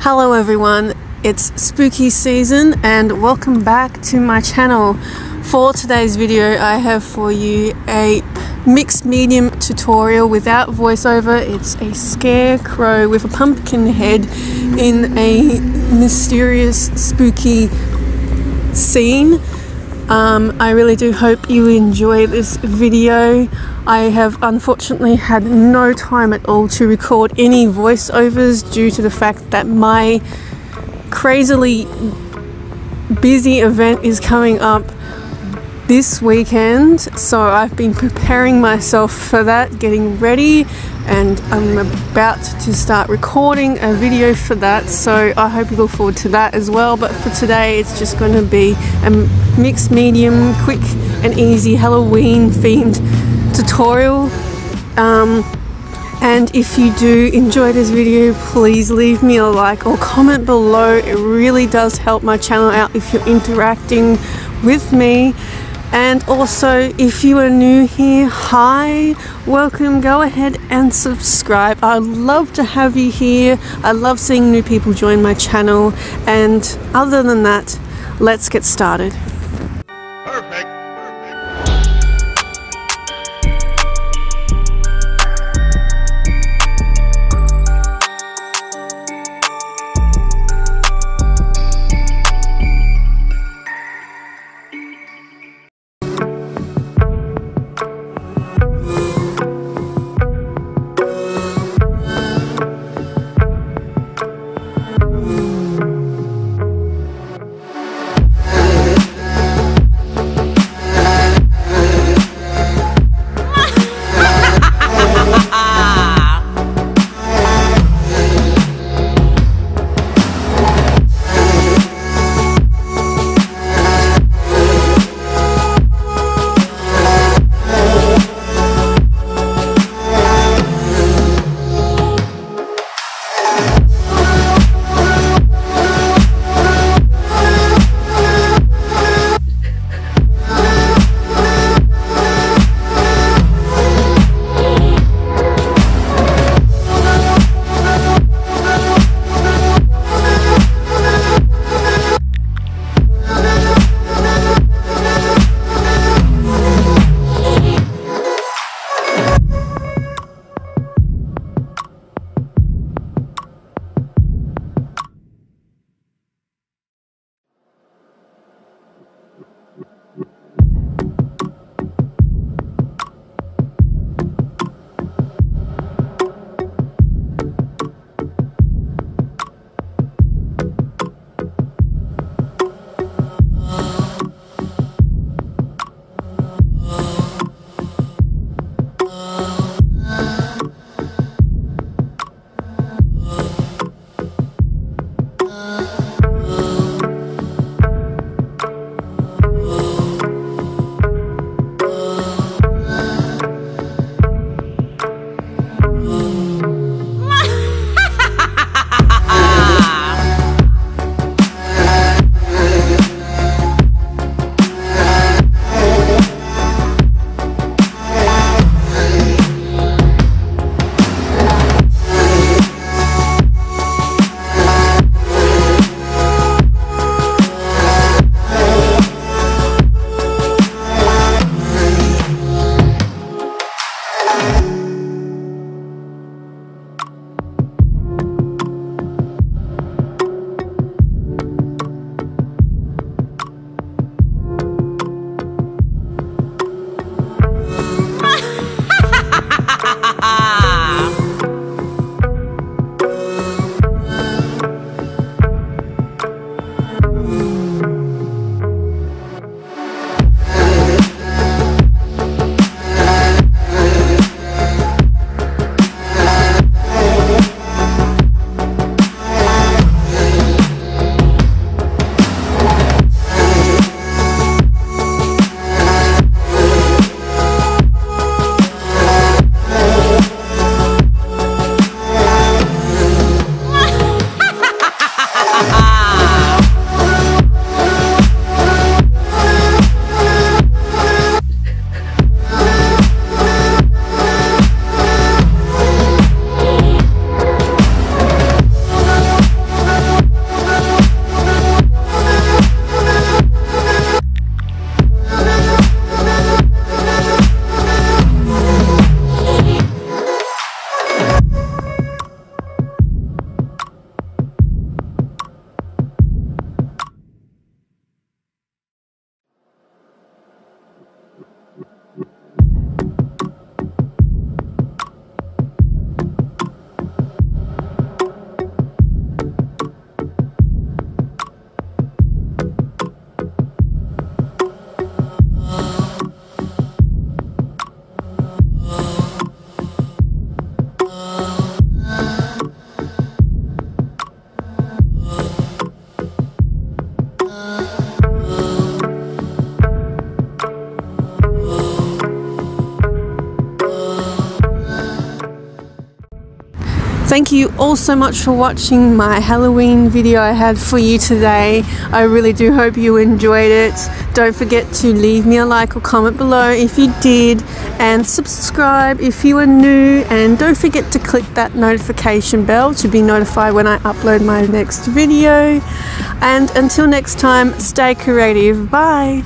Hello everyone, it's spooky season and welcome back to my channel. For today's video I have for you a mixed medium tutorial without voiceover. It's a scarecrow with a pumpkin head in a mysterious spooky scene. I really do hope you enjoy this video. I have unfortunately had no time at all to record any voiceovers due to the fact that my crazily busy event is coming up this weekend. So I've been preparing myself for that, getting ready, and I'm about to start recording a video for that. So I hope you look forward to that as well. But for today, it's just going to be a mixed medium, quick and easy Halloween themed tutorial. And if you do enjoy this video, please leave me a like or comment below. It really does help my channel out if you're interacting with me. And also, if you are new here, hi, welcome, go ahead and subscribe. I'd love to have you here. I love seeing new people join my channel. And other than that, let's get started. Thank you all so much for watching my Halloween video I had for you today. I really do hope you enjoyed it. Don't forget to leave me a like or comment below if you did, and subscribe if you are new, and don't forget to click that notification bell to be notified when I upload my next video. And until next time, stay creative. Bye.